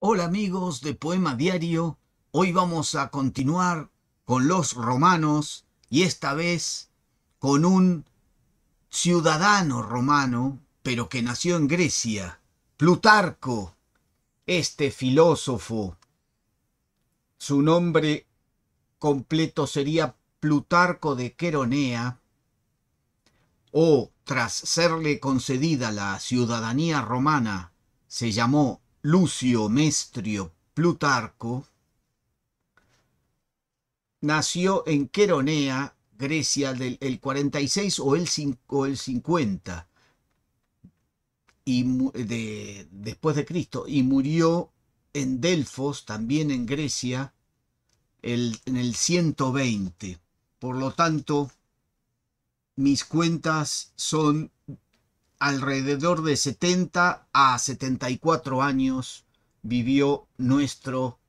Hola amigos de Poema Diario, hoy vamos a continuar con los romanos y esta vez con un ciudadano romano, pero que nació en Grecia, Plutarco, este filósofo. Su nombre completo sería Plutarco de Queronea, o tras serle concedida la ciudadanía romana, se llamó Lucio Mestrio Plutarco. Nació en Queronea, Grecia, el 46 o el 50 después de Cristo, y murió en Delfos, también en Grecia, en el 120. Por lo tanto, mis cuentas son alrededor de 70 a 74 años vivió nuestro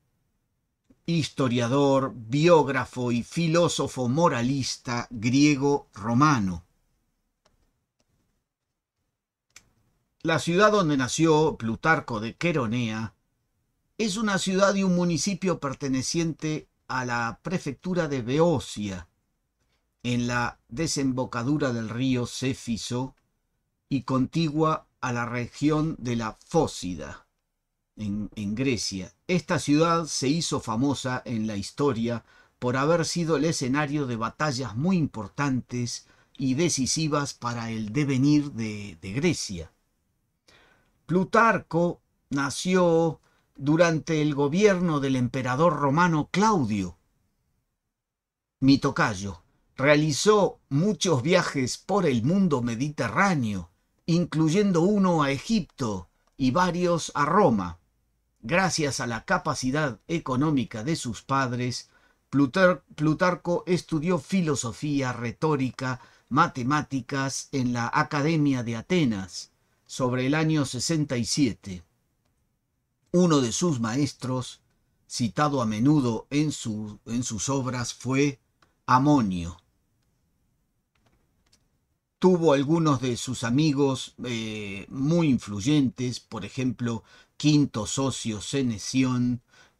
historiador, biógrafo y filósofo moralista griego romano. La ciudad donde nació Plutarco de Queronea es una ciudad y un municipio perteneciente a la prefectura de Beocia, en la desembocadura del río Céfiso y contigua a la región de la Fócida, en Grecia. Esta ciudad se hizo famosa en la historia por haber sido el escenario de batallas muy importantes y decisivas para el devenir de Grecia. Plutarco nació durante el gobierno del emperador romano Claudio, mi tocayo. Realizó muchos viajes por el mundo mediterráneo, incluyendo uno a Egipto y varios a Roma. Gracias a la capacidad económica de sus padres, Plutarco estudió filosofía, retórica, matemáticas en la Academia de Atenas, sobre el año 67. Uno de sus maestros, citado a menudo en sus obras, fue Amonio. Tuvo algunos de sus amigos muy influyentes, por ejemplo, Quinto Sosio Senecio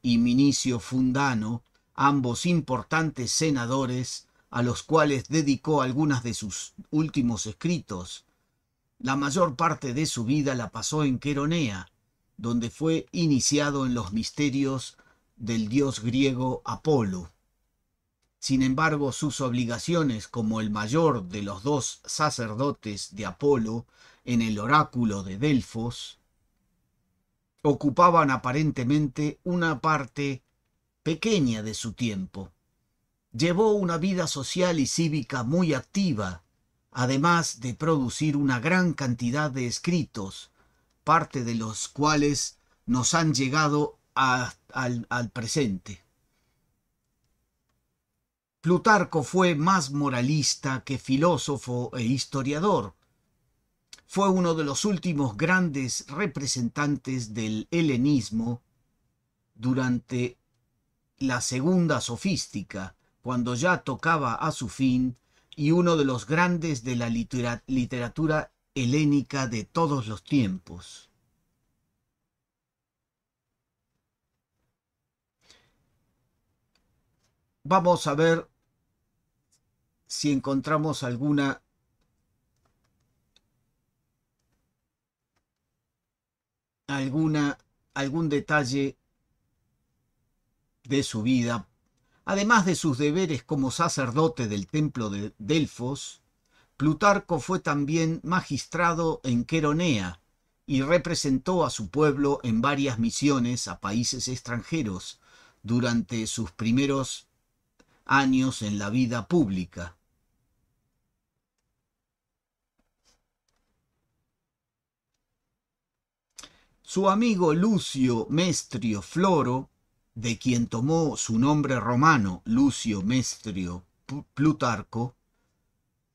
y Minicio Fundano, ambos importantes senadores a los cuales dedicó algunas de sus últimos escritos. La mayor parte de su vida la pasó en Queronea, donde fue iniciado en los misterios del dios griego Apolo. Sin embargo, sus obligaciones como el mayor de los dos sacerdotes de Apolo en el oráculo de Delfos ocupaban aparentemente una parte pequeña de su tiempo. Llevó una vida social y cívica muy activa, además de producir una gran cantidad de escritos, parte de los cuales nos han llegado al presente. Plutarco fue más moralista que filósofo e historiador. Fue uno de los últimos grandes representantes del helenismo durante la segunda sofística, cuando ya tocaba a su fin, y uno de los grandes de la literatura helénica de todos los tiempos. Vamos a ver si encontramos alguna algún detalle de su vida. Además de sus deberes como sacerdote del templo de Delfos, Plutarco fue también magistrado en Queronea y representó a su pueblo en varias misiones a países extranjeros durante sus primeros años en la vida pública. Su amigo Lucio Mestrio Floro, de quien tomó su nombre romano Lucio Mestrio Plutarco,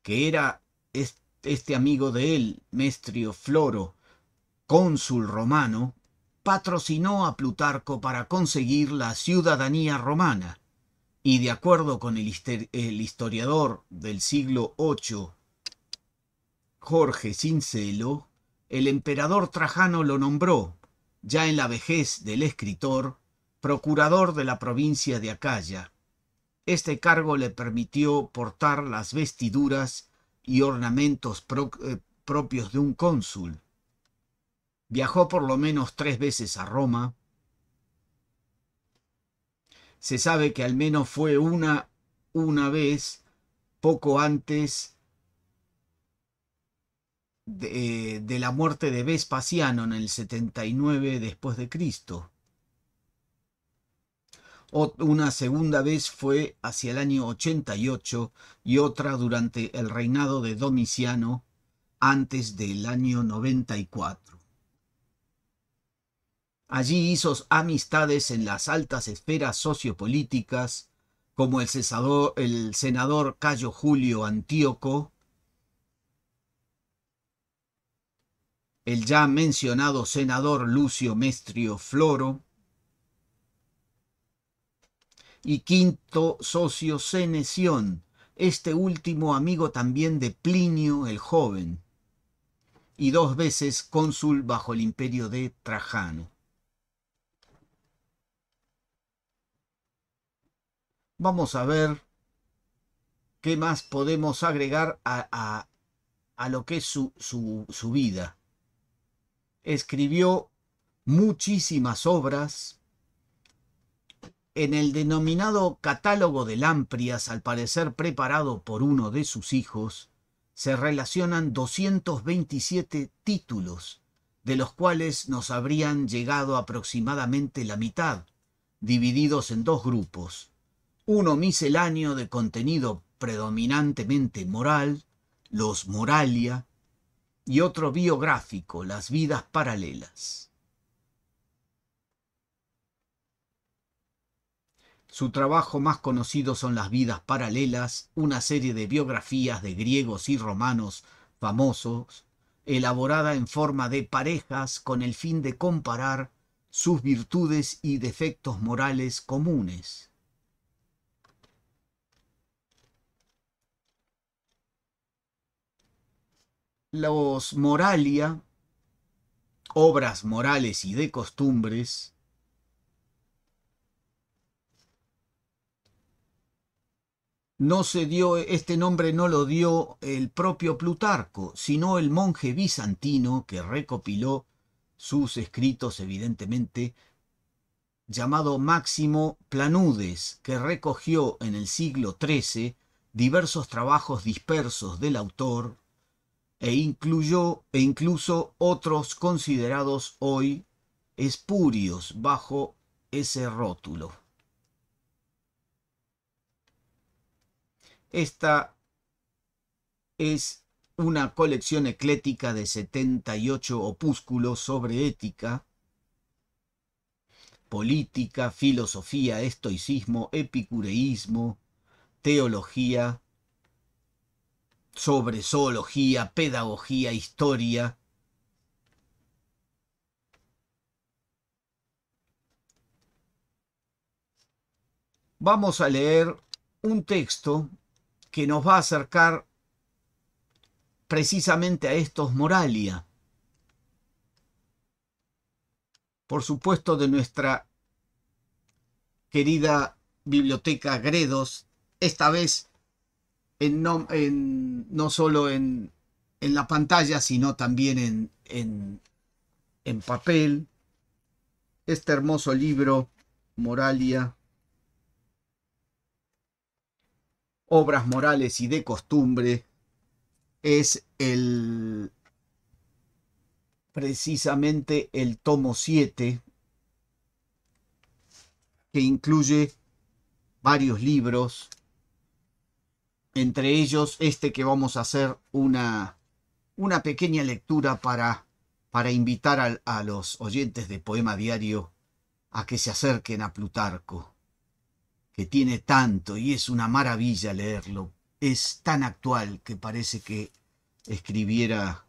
que era este amigo de él, Mestrio Floro, cónsul romano, patrocinó a Plutarco para conseguir la ciudadanía romana. Y de acuerdo con el historiador del siglo VIII, Jorge Cincelo, el emperador Trajano lo nombró ya en la vejez del escritor, procurador de la provincia de Acaya. Este cargo le permitió portar las vestiduras y ornamentos propios de un cónsul. Viajó por lo menos 3 veces a Roma. Se sabe que al menos fue una vez poco antes de la muerte de Vespasiano en el 79 después de Cristo. Una segunda vez fue hacia el año 88 y otra durante el reinado de Domiciano antes del año 94. Allí hizo amistades en las altas esferas sociopolíticas, como el senador Cayo Julio Antíoco, el ya mencionado senador Lucio Mestrio Floro y Quinto Sosio Senecio, este último amigo también de Plinio el Joven, y 2 veces cónsul bajo el imperio de Trajano. Vamos a ver qué más podemos agregar a lo que es su vida. Escribió muchísimas obras. En el denominado Catálogo de Lamprias, al parecer preparado por uno de sus hijos, se relacionan 227 títulos, de los cuales nos habrían llegado aproximadamente la mitad, divididos en 2 grupos. Uno misceláneo de contenido predominantemente moral, los Moralia, y otro biográfico, Las Vidas Paralelas. Su trabajo más conocido son Las Vidas Paralelas, una serie de biografías de griegos y romanos famosos, elaborada en forma de parejas con el fin de comparar sus virtudes y defectos morales comunes. Los Moralia, obras morales y de costumbres, este nombre no lo dio el propio Plutarco, sino el monje bizantino que recopiló sus escritos, evidentemente, llamado Máximo Planudes, que recogió en el siglo XIII diversos trabajos dispersos del autor e incluso otros considerados hoy espurios bajo ese rótulo. Esta es una colección eclética de 78 opúsculos sobre ética, política, filosofía, estoicismo, epicureísmo, teología, sobre zoología, pedagogía, historia, vamos a leer un texto que nos va a acercar precisamente a estos Moralia. Por supuesto, de nuestra querida biblioteca Gredos, esta vez no solo en la pantalla, sino también en papel. Este hermoso libro, Moralia, obras morales y de costumbre, es precisamente el tomo 7, que incluye varios libros, entre ellos este que vamos a hacer una pequeña lectura para invitar a los oyentes de Poema Diario a que se acerquen a Plutarco, que tiene tanto y es una maravilla leerlo. Es tan actual que parece que escribiera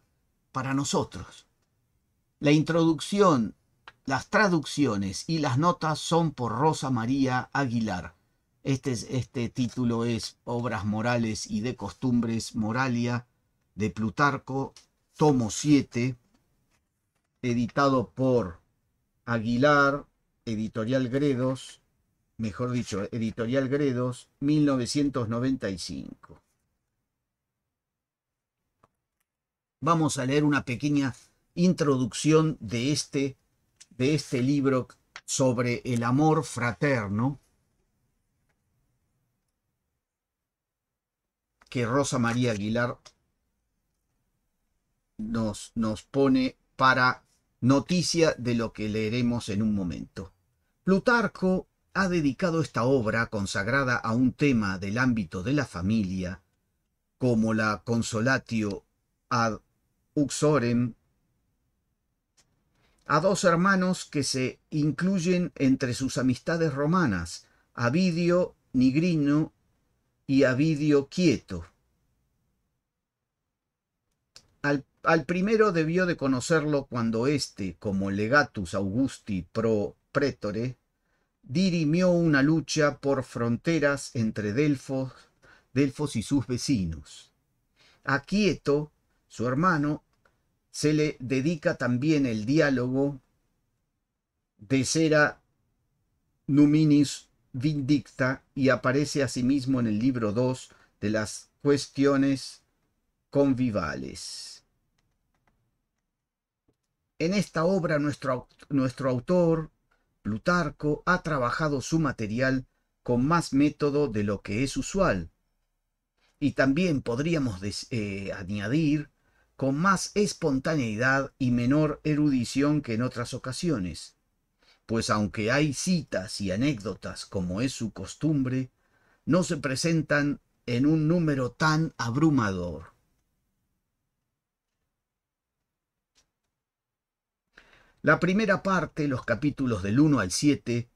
para nosotros. La introducción, las traducciones y las notas son por Rosa María Aguilar. Este título es Obras Morales y de Costumbres, Moralia, de Plutarco, tomo 7, editado por Aguilar, Editorial Gredos, mejor dicho, Editorial Gredos, 1995. Vamos a leer una pequeña introducción de este libro sobre el amor fraterno que Rosa María Aguilar nos pone para noticia de lo que leeremos en un momento. Plutarco ha dedicado esta obra consagrada a un tema del ámbito de la familia, como la Consolatio ad Uxorem, a dos hermanos que se incluyen entre sus amistades romanas, Avidio Nigrino y Avidio Quieto. Al primero debió de conocerlo cuando éste, como legatus Augusti pro pretore, dirimió una lucha por fronteras entre Delfos y sus vecinos. A Quieto, su hermano, se le dedica también el diálogo de Sera Numinis Vindicta y aparece asimismo en el libro 2 de las Cuestiones Convivales. En esta obra nuestro autor, Plutarco, ha trabajado su material con más método de lo que es usual, y también podríamos añadir con más espontaneidad y menor erudición que en otras ocasiones, pues aunque hay citas y anécdotas como es su costumbre, no se presentan en un número tan abrumador. La primera parte, los capítulos del 1 al 7,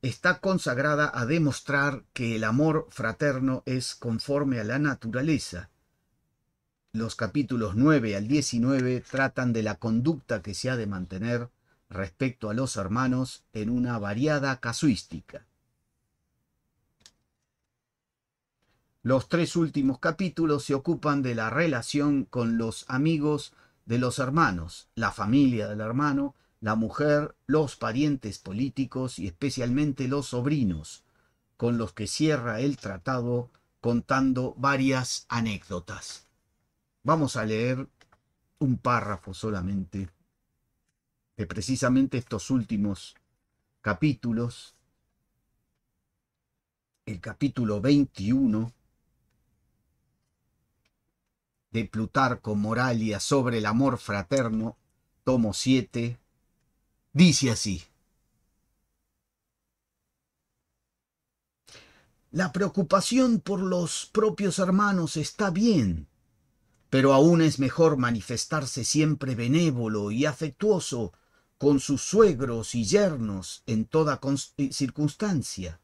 está consagrada a demostrar que el amor fraterno es conforme a la naturaleza. Los capítulos 9 al 19 tratan de la conducta que se ha de mantener respecto a los hermanos en una variada casuística. Los tres últimos capítulos se ocupan de la relación con los amigos de los hermanos, la familia del hermano, la mujer, los parientes políticos y especialmente los sobrinos, con los que cierra el tratado contando varias anécdotas. Vamos a leer un párrafo solamente de precisamente estos últimos capítulos. El capítulo 21 de Plutarco, Moralia, sobre el amor fraterno, tomo 7, dice así: la preocupación por los propios hermanos está bien, pero aún es mejor manifestarse siempre benévolo y afectuoso con sus suegros y yernos en toda circunstancia,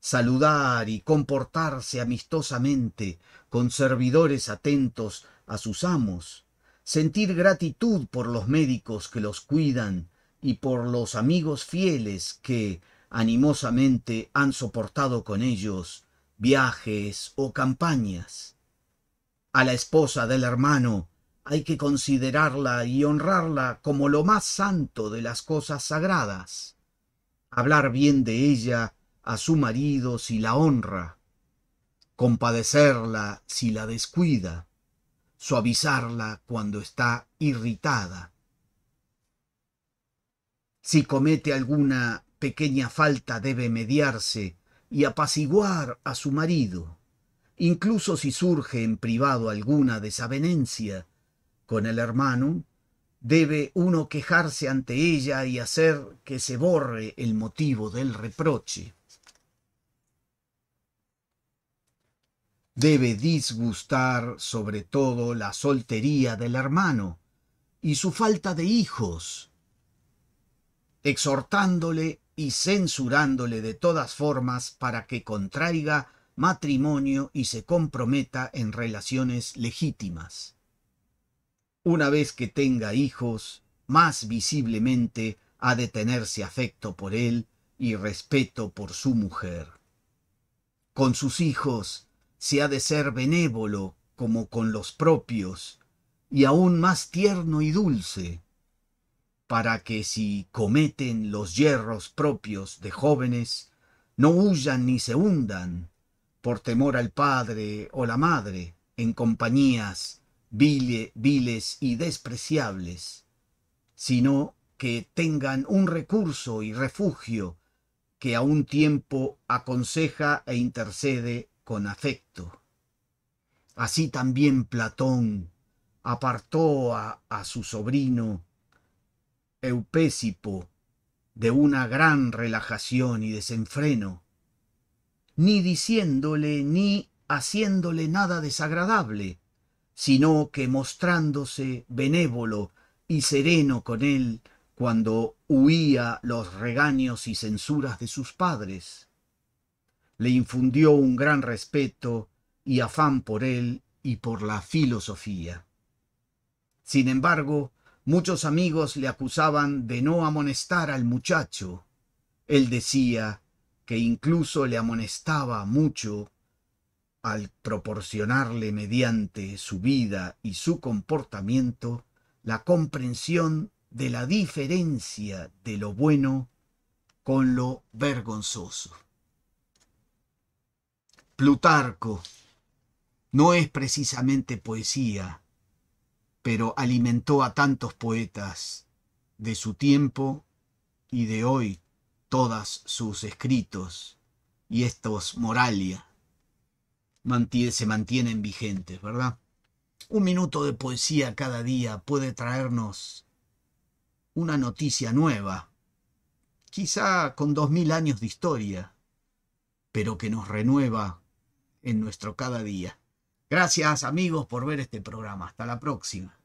saludar y comportarse amistosamente con servidores atentos a sus amos, sentir gratitud por los médicos que los cuidan y por los amigos fieles que animosamente han soportado con ellos viajes o campañas. A la esposa del hermano hay que considerarla y honrarla como lo más santo de las cosas sagradas, hablar bien de ella a su marido si la honra, compadecerla si la descuida, suavizarla cuando está irritada. Si comete alguna pequeña falta debe mediarse y apaciguar a su marido, incluso si surge en privado alguna desavenencia con el hermano, debe uno quejarse ante ella y hacer que se borre el motivo del reproche. Debe disgustar sobre todo la soltería del hermano y su falta de hijos, exhortándole y censurándole de todas formas para que contraiga matrimonio y se comprometa en relaciones legítimas. Una vez que tenga hijos, más visiblemente ha de tenerse afecto por él y respeto por su mujer. Con sus hijos se ha de ser benévolo como con los propios, y aún más tierno y dulce. para que si cometen los yerros propios de jóvenes, no huyan ni se hundan, por temor al padre o la madre, en compañías viles y despreciables, sino que tengan un recurso y refugio que a un tiempo aconseja e intercede con afecto. Así también Platón apartó a su sobrino Eupésipo de una gran relajación y desenfreno, ni diciéndole ni haciéndole nada desagradable, sino que mostrándose benévolo y sereno con él cuando huía los regaños y censuras de sus padres. Le infundió un gran respeto y afán por él y por la filosofía. Sin embargo, muchos amigos le acusaban de no amonestar al muchacho. Él decía que incluso le amonestaba mucho al proporcionarle mediante su vida y su comportamiento la comprensión de la diferencia de lo bueno con lo vergonzoso. Plutarco no es precisamente poesía, pero alimentó a tantos poetas de su tiempo y de hoy todos sus escritos, y estos Moralia se mantienen vigentes, ¿verdad? Un minuto de poesía cada día puede traernos una noticia nueva, quizá con 2000 años de historia, pero que nos renueva en nuestro cada día. Gracias, amigos, por ver este programa. Hasta la próxima.